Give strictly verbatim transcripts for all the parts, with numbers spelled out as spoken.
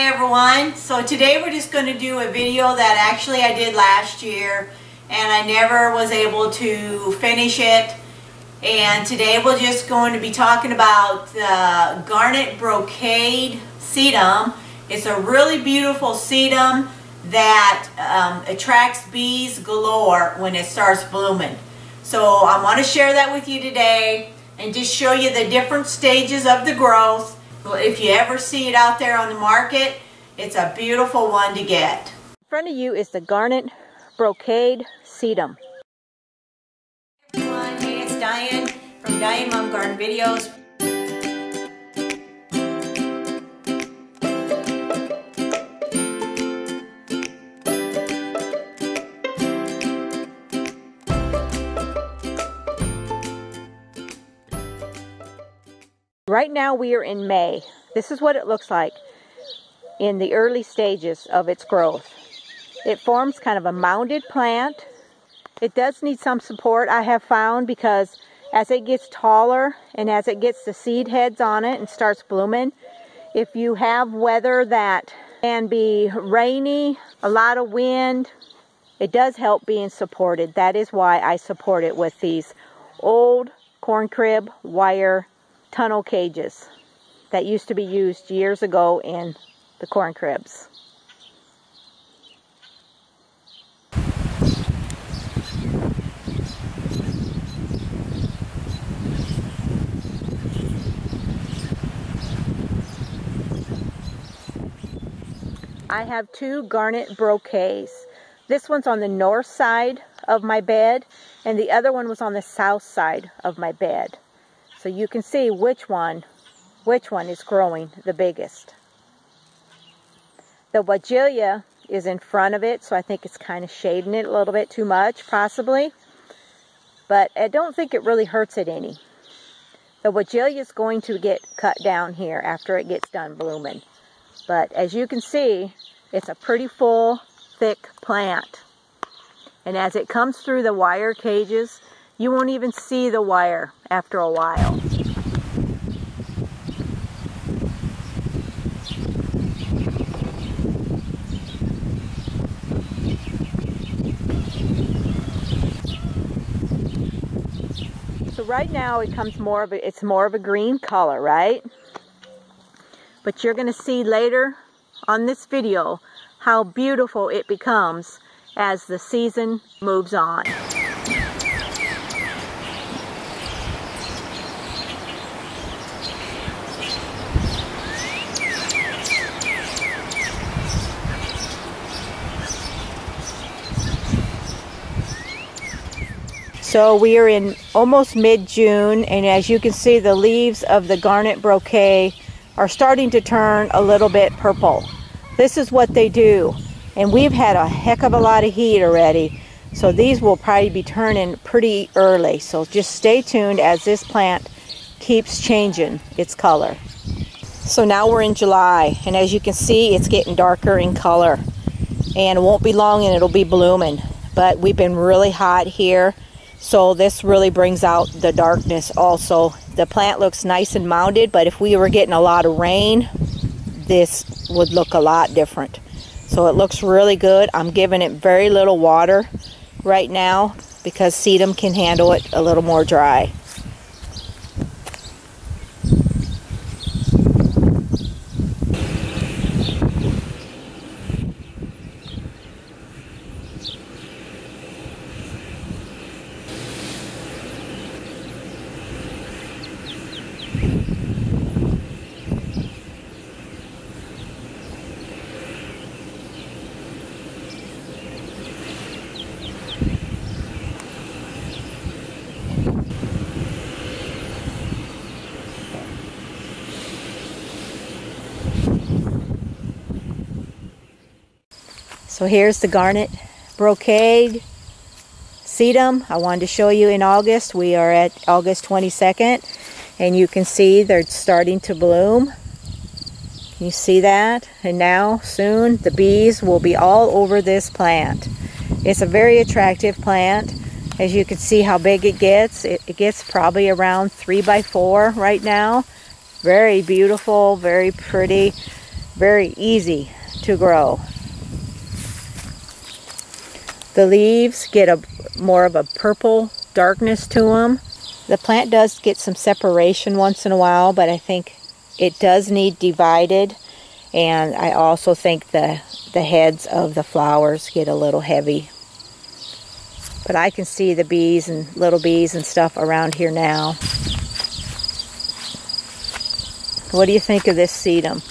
Hey everyone, so today we're just going to do a video that actually I did last year and I never was able to finish it, and today we're just going to be talking about the Garnet Brocade Sedum. It's a really beautiful sedum that um, attracts bees galore when it starts blooming. So I want to share that with you today and just show you the different stages of the growth. If you ever see it out there on the market, it's a beautiful one to get. In front of you is the Garnet Brocade Sedum. Hey everyone, hey, it's Diane from Diane Mumm Garden Videos. Right now we are in May. This is what it looks like in the early stages of its growth. It forms kind of a mounded plant. It does need some support, I have found, because as it gets taller and as it gets the seed heads on it and starts blooming, if you have weather that can be rainy, a lot of wind, it does help being supported. That is why I support it with these old corn crib wire tunnel cages that used to be used years ago in the corn cribs. I have two garnet brocades. This one's on the north side of my bed and the other one was on the south side of my bed. So you can see which one, which one is growing the biggest. The Weigela is in front of it, so I think it's kind of shading it a little bit too much, possibly. But I don't think it really hurts it any. The Weigela is going to get cut down here after it gets done blooming. But as you can see, it's a pretty full, thick plant. And as it comes through the wire cages, you won't even see the wire after a while. So right now it comes more of a, it's more of a green color, right? But you're gonna see later on this video how beautiful it becomes as the season moves on. So we are in almost mid-June, and as you can see, the leaves of the garnet brocade are starting to turn a little bit purple. This is what they do, and we've had a heck of a lot of heat already, so these will probably be turning pretty early. So just stay tuned as this plant keeps changing its color. So now we're in July, and as you can see, it's getting darker in color, and it won't be long and it'll be blooming. But we've been really hot here, so this really brings out the darkness also. The plant looks nice and mounded, but if we were getting a lot of rain, this would look a lot different. So it looks really good. I'm giving it very little water right now because sedum can handle it a little more dry. So here's the Garnet Brocade Sedum. I wanted to show you in August. We are at August twenty-second, and you can see they're starting to bloom. Can you see that? And now soon the bees will be all over this plant. It's a very attractive plant. As you can see how big it gets. It, it gets probably around three by four right now. Very beautiful, very pretty. very easy to grow. The leaves get a more of a purple darkness to them. The plant does get some separation once in a while, but I think it does need divided. And I also think the, the heads of the flowers get a little heavy. But I can see the bees and little bees and stuff around here now. What do you think of this sedum?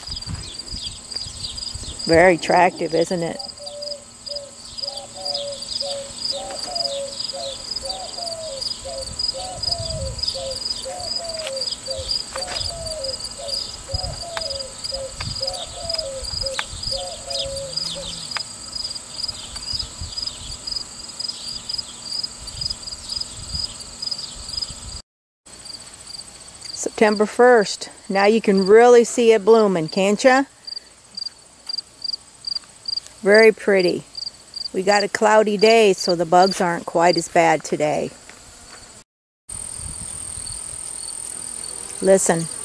Very attractive, isn't it? September first. Now you can really see it blooming, can't ya? Very pretty. We got a cloudy day, so the bugs aren't quite as bad today. Listen.